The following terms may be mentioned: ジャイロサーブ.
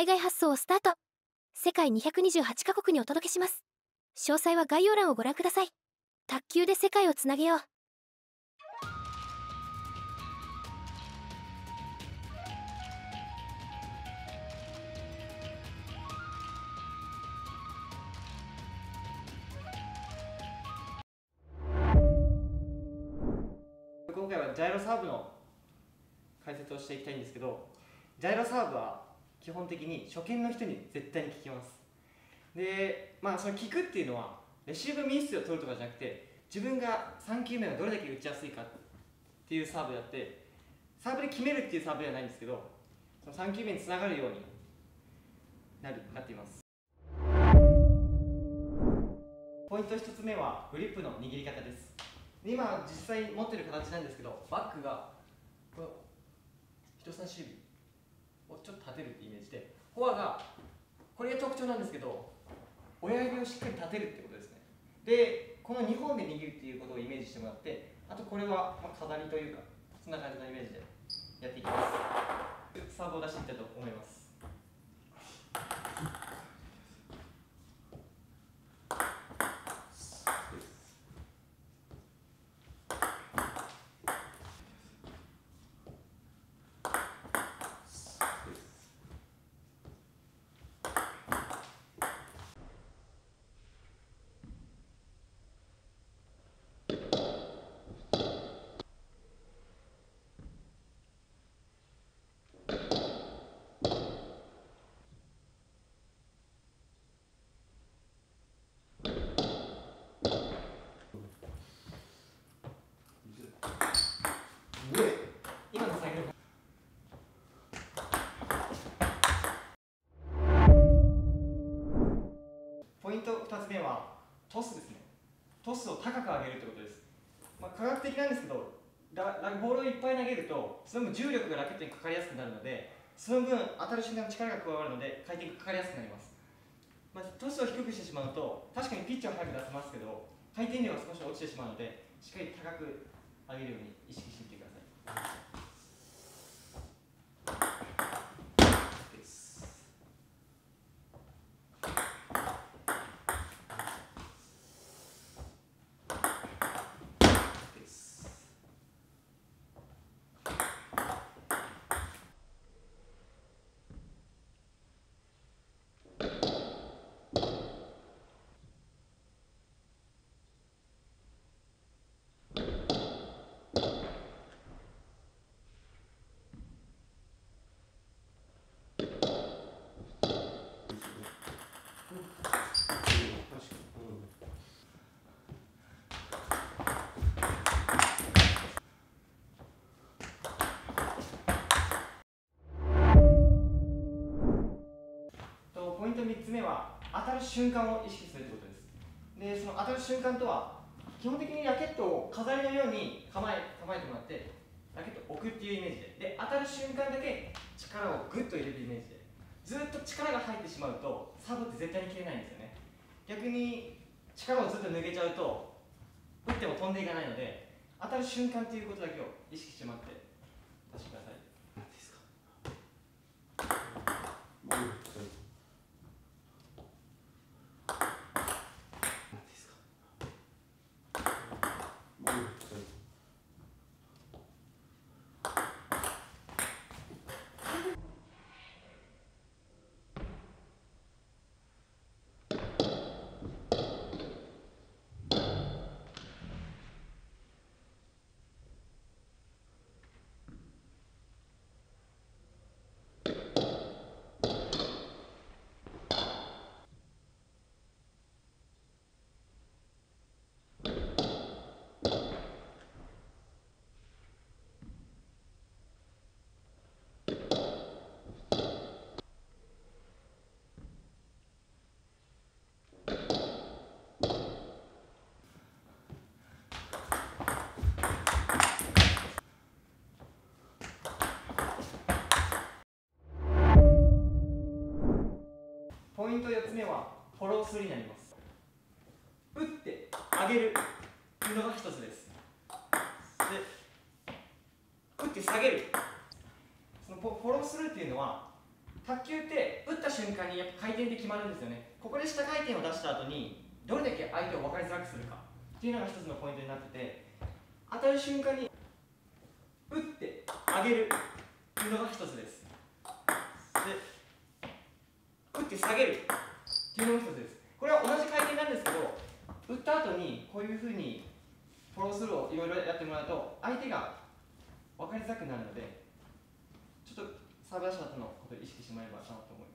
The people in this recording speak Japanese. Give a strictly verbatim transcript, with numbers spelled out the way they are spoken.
海外発送をスタート。世界にひゃくにじゅうはちカ国にお届けします。詳細は概要欄をご覧ください。卓球で世界をつなげよう。今回はジャイロサーブの解説をしていきたいんですけど、ジャイロサーブは基本的に初見の人に絶対に聞きます。で、まあその聞くっていうのはレシーブミスを取るとかじゃなくて、自分がさんきゅうめがどれだけ打ちやすいかっていうサーブであって、サーブで決めるっていうサーブではないんですけど、そのさんきゅうめにつながるようになるなっています。ポイントひとつめはグリップの握り方です。今実際持ってる形なんですけど、バックがこの人差し指をちょっと立てるってイメージで、フォアがこれが特徴なんですけど、親指をしっかり立てるってことですね。でこのにほんで握るっていうことをイメージしてもらって、あとこれは飾りというかそんな感じのイメージでやっていきます。サーブを出していきたいと思います。ポイントふたつめはトスですね。トスを高く上げるということです。まあ、科学的なんですけど、ララボールをいっぱい投げるとその分重力がラケットにかかりやすくなるので、その分当たる瞬間の力が加わるので回転がかかりやすくなります。まあ、トスを低くしてしまうと確かにピッチを早く出せますけど、回転量が少し落ちてしまうので、しっかり高く上げるように意識してみてください。みっつめは当たる瞬間を意識するということです。で、その当たる瞬間とは、基本的にラケットを飾りのように構え、構えてもらって、ラケットを置くっていうイメージで、で当たる瞬間だけ力をグッと入れるイメージで、ずっと力が入ってしまうと、サーブって絶対に切れないんですよね。逆に力をずっと抜けちゃうと、打っても飛んでいかないので、当たる瞬間ということだけを意識してもらって、出してください。ポイントよっつめはフォロースルーになります。打って上げるというのがひとつです。で打って下げる、そのフォロースルーっていうのは卓球って打った瞬間にやっぱ回転で決まるんですよね。ここで下回転を出した後にどれだけ相手を分かりづらくするかっていうのが一つのポイントになってて、当たる瞬間に打って上げるっていうのが一つです。で、打って下げるっていうのも一つです。これは同じ回転なんですけど、打った後にこういうふうにフォロースルーをいろいろやってもらうと相手が分かりづらくなるので、ちょっとサーブ出した後のことを意識してもらえばなと思います。